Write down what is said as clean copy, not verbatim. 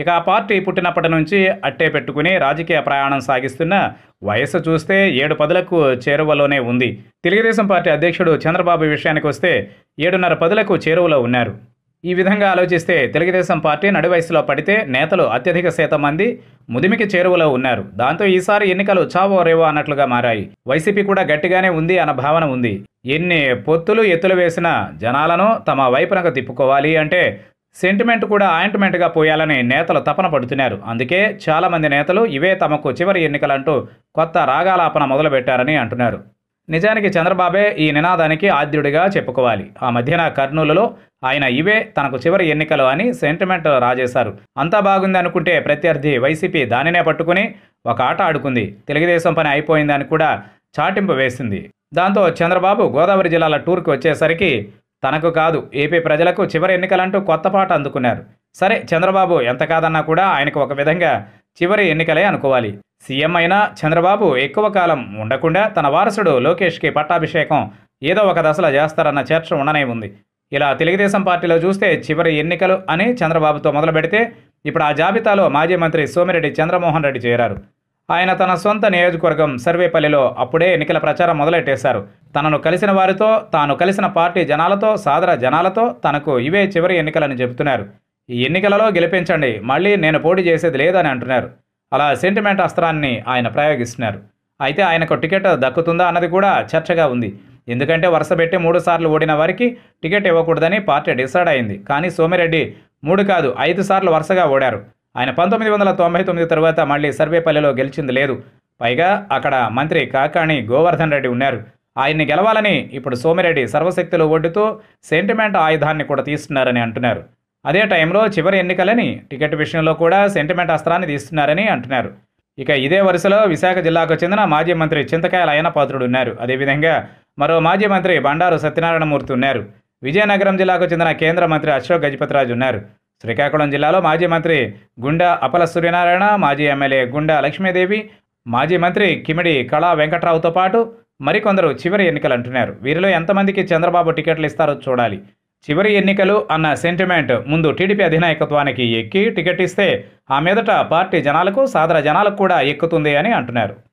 ఇక ఆ పార్టీ పుట్టినప్పటి నుంచి అట్టే పెట్టుకుని రాజకీయ ప్రయాణం సాగిస్తున్న వయస్సు చూస్తే 7-10లకు చేరువలోనే ఉంది. తెలుగుదేశం పార్టీ అధ్యక్షుడు చంద్రబాబు విషయానికి వస్తే 7:30-10లకు చేరువలో ఉన్నారు. ఈ విధంగా ఆలోచిస్తే తెలుగుదేశం పార్టీ నడి వయసులో పడితే నేతలు అత్యధిక శాతం మంది ముదిమికి చేరువలో ఉన్నారు. దాంతో ఈసారి ఎన్నికలు చావో రేవో అన్నట్లుగా మారాయి. వైసీపీ కూడా గట్టిగానే ఉంది అన్న భావన ఉంది. ఎన్ని పొత్తులు ఎత్తులు వేసిన జనాలను తమ వైపునకు తిప్పుకోవాలి అంటే సెంటిమెంట్ కూడా ఆయింట్మెంట్గా పోయాలని నేతలు తపన పడుతున్నారు. అందుకే చాలామంది నేతలు ఇవే తమకు చివరి ఎన్నికలంటూ కొత్త రాగాలాపన మొదలుపెట్టారని అంటున్నారు. నిజానికి చంద్రబాబే ఈ నినాదానికి ఆద్యుడిగా చెప్పుకోవాలి. ఆ మధ్యన కర్నూలులో ఆయన ఇవే తనకు చివరి ఎన్నికలు అని సెంటిమెంట్ రాజేశారు. అంతా బాగుంది అనుకుంటే ప్రత్యర్థి వైసీపీ దానినే పట్టుకుని ఒక ఆట ఆడుకుంది. తెలుగుదేశం పని అయిపోయిందని కూడా చాటింపు వేసింది. దాంతో చంద్రబాబు గోదావరి జిల్లాల టూర్కి వచ్చేసరికి తనకు కాదు ఏపీ ప్రజలకు చివరి ఎన్నికలంటూ కొత్త పాట అందుకున్నారు. సరే, చంద్రబాబు ఎంత కాదన్నా కూడా ఆయనకు ఒక విధంగా చివరి ఎన్నికలే అనుకోవాలి. సీఎం అయినా చంద్రబాబు ఎక్కువ కాలం ఉండకుండా తన వారసుడు లోకేష్కి పట్టాభిషేకం ఏదో ఒక దశలో చేస్తారన్న చర్చ ఉండనే ఉంది. ఇలా తెలుగుదేశం పార్టీలో చూస్తే చివరి ఎన్నికలు అని చంద్రబాబుతో మొదలు పెడితే ఇప్పుడు ఆ జాబితాలో మాజీ మంత్రి సోమిరెడ్డి చంద్రమోహన్ రెడ్డి చేరారు. ఆయన తన సొంత నియోజకవర్గం సర్వేపల్లిలో అప్పుడే ఎన్నికల ప్రచారం మొదలెట్టేశారు. తనను కలిసిన వారితో, తాను కలిసిన పార్టీ జనాలతో, సాదర జనాలతో తనకు ఇవే చివరి ఎన్నికలని చెబుతున్నారు. ఈ ఎన్నికలలో గెలిపించండి, మళ్ళీ నేను పోటీ చేసేది లేదని అంటున్నారు. అలా సెంటిమెంట్ అస్త్రాన్ని ఆయన ప్రయోగిస్తున్నారు. అయితే ఆయనకు టికెట్ దక్కుతుందా అన్నది కూడా చర్చగా ఉంది. ఎందుకంటే వరుసపెట్టి 3 సార్లు ఓడిన వారికి టికెట్ ఇవ్వకూడదని పార్టీ డిసైడ్ అయింది. కానీ సోమిరెడ్డి 3 కాదు 5 సార్లు వరుసగా ఓడారు. ఆయన 1999 తర్వాత మళ్ళీ సర్వేపల్లిలో గెలిచింది లేదు. పైగా అక్కడ మంత్రి కాకాణి గోవర్ధన్ రెడ్డి ఉన్నారు. ఆయన్ని గెలవాలని ఇప్పుడు సోమిరెడ్డి సర్వశక్తులు ఒడ్డుతూ సెంటిమెంట్ ఆయుధాన్ని కూడా తీస్తున్నారని అంటున్నారు. అదే టైంలో చివరి ఎన్నికలని టికెట్ విషయంలో కూడా సెంటిమెంట్ అస్త్రాన్ని తీస్తున్నారని అంటున్నారు. ఇక ఇదే వరుసలో విశాఖ జిల్లాకు చెందిన మాజీ మంత్రి చింతకాయల అయ్యన్నపాత్రుడు ఉన్నారు. అదేవిధంగా మరో మాజీ మంత్రి బండారు సత్యనారాయణమూర్తి ఉన్నారు. విజయనగరం జిల్లాకు చెందిన కేంద్ర మంత్రి అశోక్ గజపతిరాజు ఉన్నారు. శ్రీకాకుళం జిల్లాలో మాజీ మంత్రి గుండా అపల సూర్యనారాయణ, మాజీ ఎమ్మెల్యే గుండా లక్ష్మీదేవి, మాజీ మంత్రి కిమిడి కళా వెంకట్రావుతో పాటు మరికొందరు చివరి ఎన్నికలు అంటున్నారు. వీరిలో ఎంతమందికి చంద్రబాబు టికెట్లు ఇస్తారో చూడాలి. చివరి ఎన్నికలు అన్న సెంటిమెంట్ ముందు టీడీపీ అధినాయకత్వానికి ఎక్కి టికెట్ ఇస్తే ఆ మీదట పార్టీ జనాలకు, సాధారణ జనాలకు కూడా ఎక్కుతుంది అని అంటున్నారు.